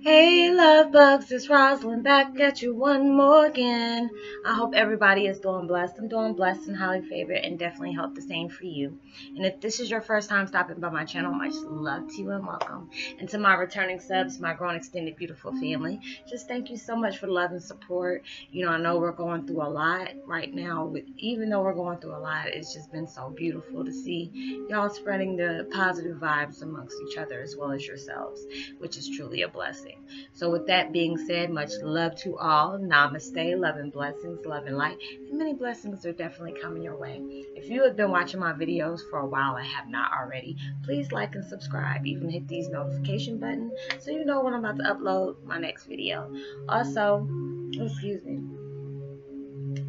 Hey love bugs, it's Rosalind back at you one more again. I hope everybody is doing blessed. I'm doing blessed and highly favored and definitely hope the same for you. And if this is your first time stopping by my channel, much love to you and welcome. And to my returning subs, my grown extended beautiful family, just thank you so much for the love and support. You know, I know we're going through a lot right now. Even though we're going through a lot, it's just been so beautiful to see y'all spreading the positive vibes amongst each other as well as yourselves, which is truly a blessing. So with that being said, much love to all. Namaste, love and blessings, love and light. And many blessings are definitely coming your way. If you have been watching my videos for a while and have not already, please like and subscribe. Even hit these notification buttons so you know when I'm about to upload my next video. Also, excuse me.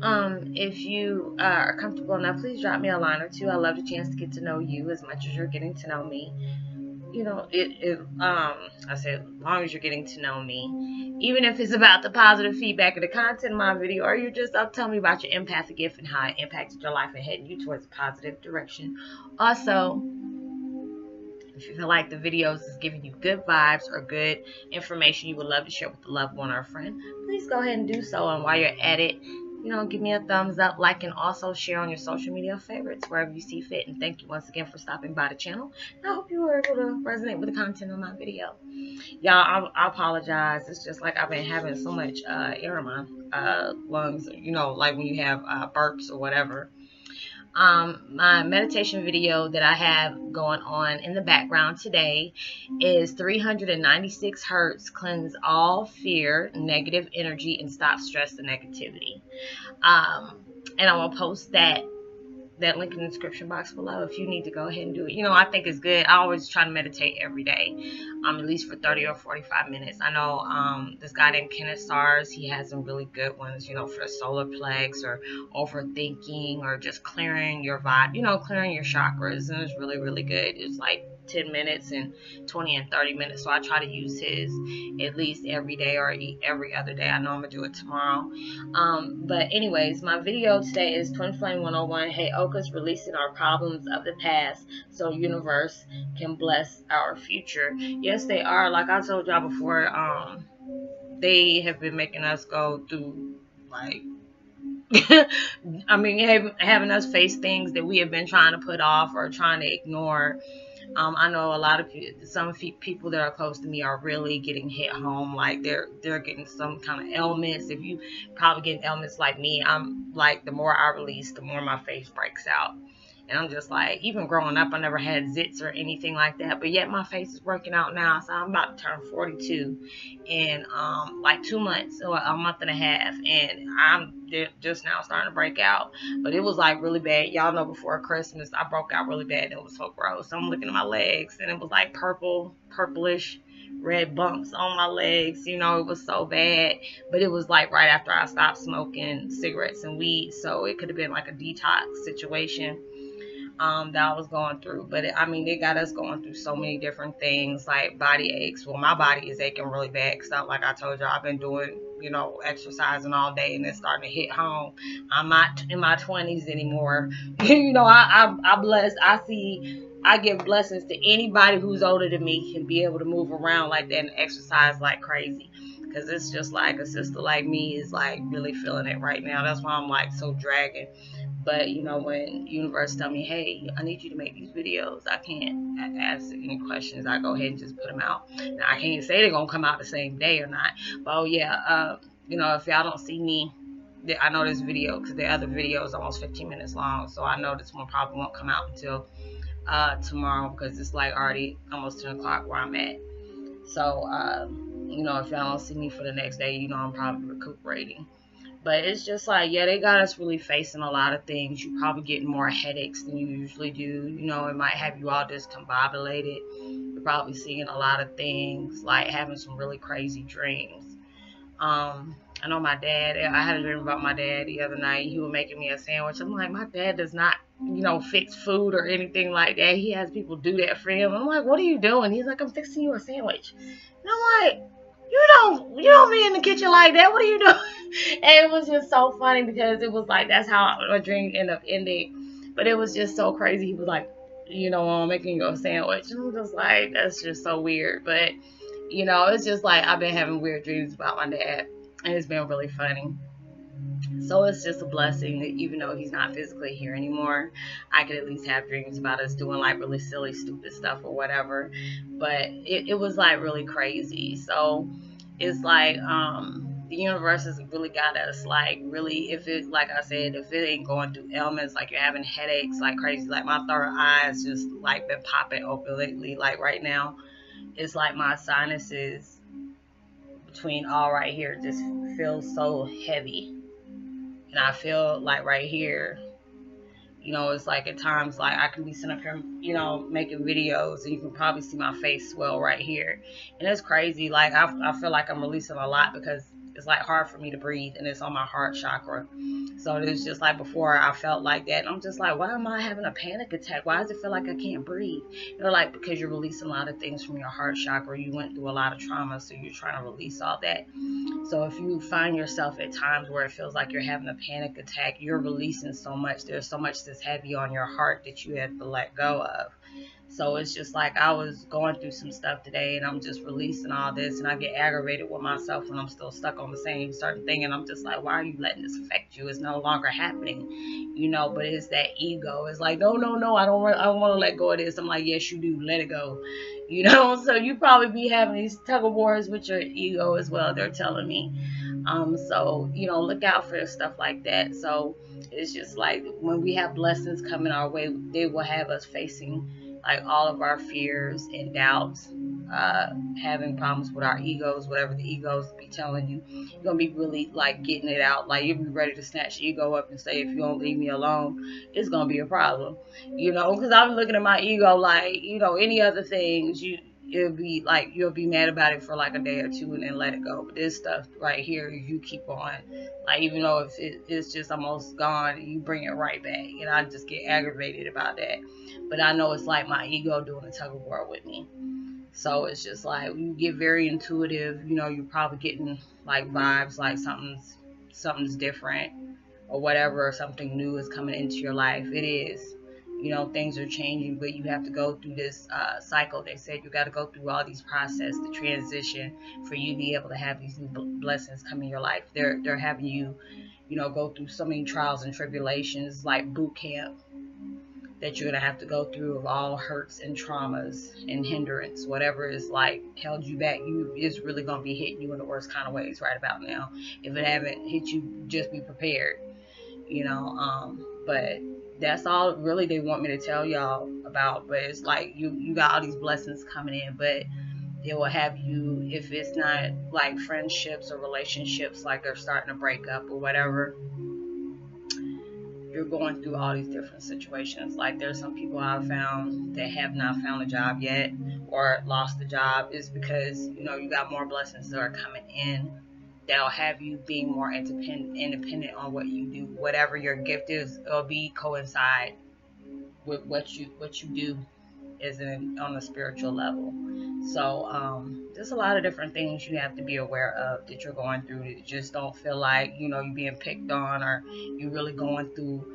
If you are comfortable enough, please drop me a line or two. I love the chance to get to know you as much as you're getting to know me. You know, I said, as long as you're getting to know me, even if it's about the positive feedback of the content of my video, or you're just up telling me about your empathic gift and how it impacted your life and heading you towards a positive direction. Also, if you feel like the videos is giving you good vibes or good information you would love to share with a loved one or a friend, please go ahead and do so. And while you're at it, you know, give me a thumbs up, like, and also share on your social media favorites wherever you see fit. And thank you once again for stopping by the channel. And I hope you were able to resonate with the content of my video. Y'all, I apologize. It's just like I've been having so much air in my lungs, you know, like when you have burps or whatever. My meditation video that I have going on in the background today is 396 Hertz Cleanse All Fear, Negative Energy, and Stop Stress and Negativity. And I will post that link in the description box below if you need to go ahead and do it. You know, I think it's good. I always try to meditate every day, at least for 30 or 45 minutes. I know this guy named Kenneth Sars, he has some really good ones, you know, for the solar plex or overthinking or just clearing your vibe, you know, clearing your chakras, and it's really, really good. It's like 10 minutes and 20 and 30 minutes. So I try to use his at least every day or every other day. I know I'm gonna do it tomorrow. But anyways, my video today is Twin Flame 101. Heyoka's releasing our problems of the past so universe can bless our future. Yes, they are. Like I told y'all before, they have been making us go through like I mean, having us face things that we have been trying to put off or trying to ignore. I know a lot of some people that are close to me are really getting hit home, like they're getting some kind of ailments. If you probably getting ailments like me, I'm like, the more I release, the more my face breaks out. And I'm just like, even growing up, I never had zits or anything like that, but yet my face is breaking out now. So I'm about to turn 42 in like 2 months or a month and a half, and I'm just now starting to break out. But it was like really bad. Y'all know before Christmas, I broke out really bad. And it was so gross. So I'm looking at my legs, and it was like purplish. Red bumps on my legs, you know, it was so bad. But it was like right after I stopped smoking cigarettes and weed, so it could have been like a detox situation that I was going through. But I mean, they got us going through so many different things, like body aches. Well, my body is aching really bad because, like I told y'all, I've been doing, you know, exercising all day, and it's starting to hit home. I'm not in my 20s anymore. You know, I blessed. I give blessings to anybody who's older than me can be able to move around like that and exercise like crazy. Because it's just like a sister like me is like really feeling it right now. That's why I'm like so dragging. But you know, when universe tell me, hey, I need you to make these videos, I can't ask any questions. I go ahead and just put them out. Now, I can't say they're going to come out the same day or not. But oh yeah, you know, if y'all don't see me, I know this video, because the other video is almost 15 minutes long. So I know this one probably won't come out until tomorrow, because it's like already almost 10 o'clock where I'm at. So you know, if y'all don't see me for the next day, you know I'm probably recuperating. But it's just like, yeah, they got us really facing a lot of things. You probably get more headaches than you usually do. You know, it might have you all discombobulated. You're probably seeing a lot of things, like having some really crazy dreams. I know my dad, I had a dream about my dad the other night. He was making me a sandwich. I'm like, my dad does not, you know, fix food or anything like that. He has people do that for him. I'm like, what are you doing? He's like, I'm fixing you a sandwich. And I'm like, you don't be in the kitchen like that. What are you doing? And it was just so funny, because it was like, that's how my dream ended up ending. But it was just so crazy. He was like, you know, I'm making you a sandwich. And I'm just like, that's just so weird. But You know, it's just like I've been having weird dreams about my dad, and it's been really funny. So it's just a blessing that even though he's not physically here anymore, I could at least have dreams about us doing like really silly, stupid stuff or whatever. But it was like really crazy. So it's like the universe has really got us, like, really, if it, like I said, if it ain't going through ailments, like you're having headaches like crazy, like my third eye's just like been popping open lately. Like right now, it's like my sinuses between all right here just feels so heavy. And I feel like right here, you know, it's like at times, like I can be sitting up here, you know, making videos, and you can probably see my face swell right here. And it's crazy. Like I feel like I'm releasing a lot because it's like hard for me to breathe, and it's on my heart chakra. So it's just like before I felt like that, and I'm just like, why am I having a panic attack? Why does it feel like I can't breathe? And they're like, because you're releasing a lot of things from your heart chakra. You went through a lot of trauma, so you're trying to release all that. So if you find yourself at times where it feels like you're having a panic attack, you're releasing so much. There's so much that's heavy on your heart that you have to let go of. So it's just like I was going through some stuff today, and I'm just releasing all this, and I get aggravated with myself when I'm still stuck on the same certain thing, and I'm just like, why are you letting this affect you? It's no longer happening, you know, but it's that ego. It's like, no, I don't want to let go of this. I'm like, yes, you do. Let it go, you know? So you probably be having these tug of wars with your ego as well, they're telling me. So, you know, look out for stuff like that. So it's just like when we have blessings coming our way, they will have us facing like all of our fears and doubts, having problems with our egos, whatever the egos be telling you. You're gonna be really like getting it out. Like you'll be ready to snatch your ego up and say, if you don't leave me alone, it's gonna be a problem, you know? Because I've been looking at my ego like, you know, any other things it'll be like you'll be mad about it for like a day or two and then let it go. But this stuff right here, you keep on, like, even though if it's just almost gone, you bring it right back. And I just get aggravated about that. But I know it's like my ego doing a tug of war with me. So it's just like you get very intuitive, you know, you're probably getting like vibes like something's different or whatever, or something new is coming into your life. It is. You know, things are changing, but you have to go through this cycle. They said you got to go through all these processes, the transition, for you to be able to have these new blessings come in your life. They're having you, you know, go through so many trials and tribulations, like boot camp, that you're going to have to go through, of all hurts and traumas and hindrance, whatever is like held you back. It's really going to be hitting you in the worst kind of ways right about now. If it haven't hit you, just be prepared, you know, but that's all really they want me to tell y'all about. But it's like you got all these blessings coming in, but it will have you, if it's not like friendships or relationships, like they're starting to break up or whatever, you're going through all these different situations. Like there's some people I've found that have not found a job yet or lost the job. It's because, you know, you got more blessings that are coming in. That'll have you being more independent on what you do. Whatever your gift is, it'll be coincide with what you do is on a spiritual level. So there's a lot of different things you have to be aware of that you're going through. That just don't feel like, you know, you're being picked on, or you're really going through,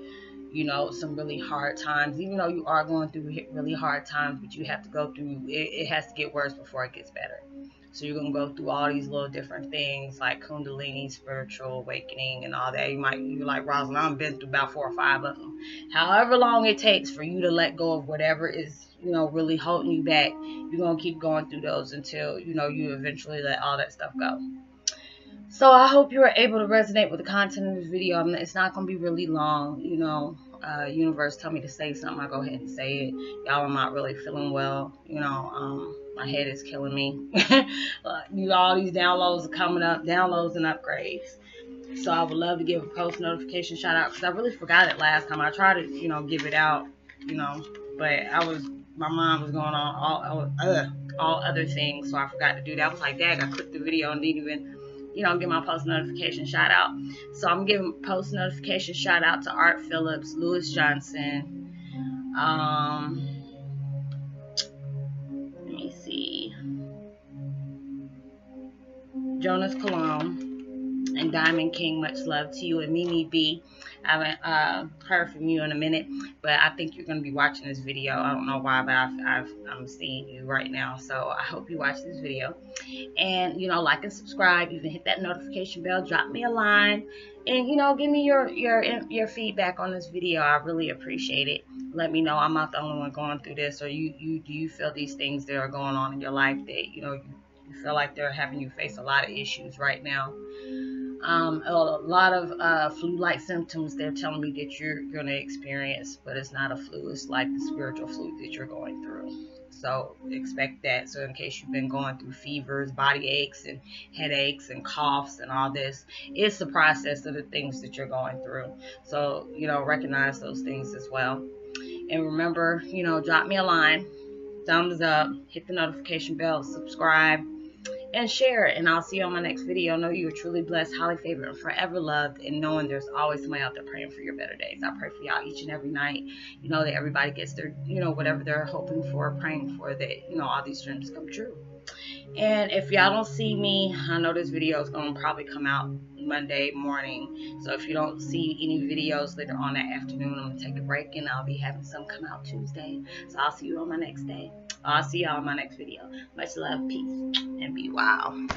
you know, some really hard times. Even though you are going through really hard times, but you have to go through it has to get worse before it gets better. So you're going to go through all these little different things like Kundalini, spiritual awakening, and all that. You're like, Rosalind, I've been through about 4 or 5 of them. However long it takes for you to let go of whatever is, you know, really holding you back, you're going to keep going through those until, you know, you eventually let all that stuff go. So I hope you were able to resonate with the content of this video. I mean, it's not going to be really long, you know. Universe tell me to say something, I go ahead and say it. Y'all, I'm not really feeling well, you know. My head is killing me. You know, all these downloads are coming up, downloads and upgrades. So I would love to give a post notification shout out, because I really forgot it last time. I tried to, you know, give it out, you know, but my mom was going on all other things, so I forgot to do that. I was like, dang, I clicked the video and didn't even, you know, give my post notification shout out. So I'm giving post notification shout out to Art Phillips, Lewis Johnson. Let me see. Jonas Cologne. and Diamond King, much love to you. And Mimi B, I haven't heard from you in a minute, but I think you're going to be watching this video. I don't know why, but I'm seeing you right now, so I hope you watch this video. And, you know, like and subscribe. You can hit that notification bell. Drop me a line. And, you know, give me your feedback on this video. I really appreciate it. Let me know I'm not the only one going through this, or do you feel these things that are going on in your life that, you know, you feel like they're having you face a lot of issues right now. A lot of flu-like symptoms they're telling me that you're going to experience, but it's not a flu. It's like the spiritual flu that you're going through. So expect that. So in case you've been going through fevers, body aches, and headaches, and coughs, and all this, it's the process of the things that you're going through. So, you know, recognize those things as well. And remember, you know, drop me a line, thumbs up, hit the notification bell, subscribe, and share it. And I'll see you on my next video. Know you are truly blessed, highly favored, and forever loved, and knowing there's always somebody out there praying for your better days. I pray for y'all each and every night, you know, that everybody gets their, you know, whatever they're hoping for, praying for, that, you know, all these dreams come true. And if y'all don't see me, I know this video is going to probably come out Monday morning, so if you don't see any videos later on that afternoon, I'm going to take a break, and I'll be having some come out Tuesday, so I'll see you on my next day. I'll see y'all in my next video. Much love, peace, and be wild.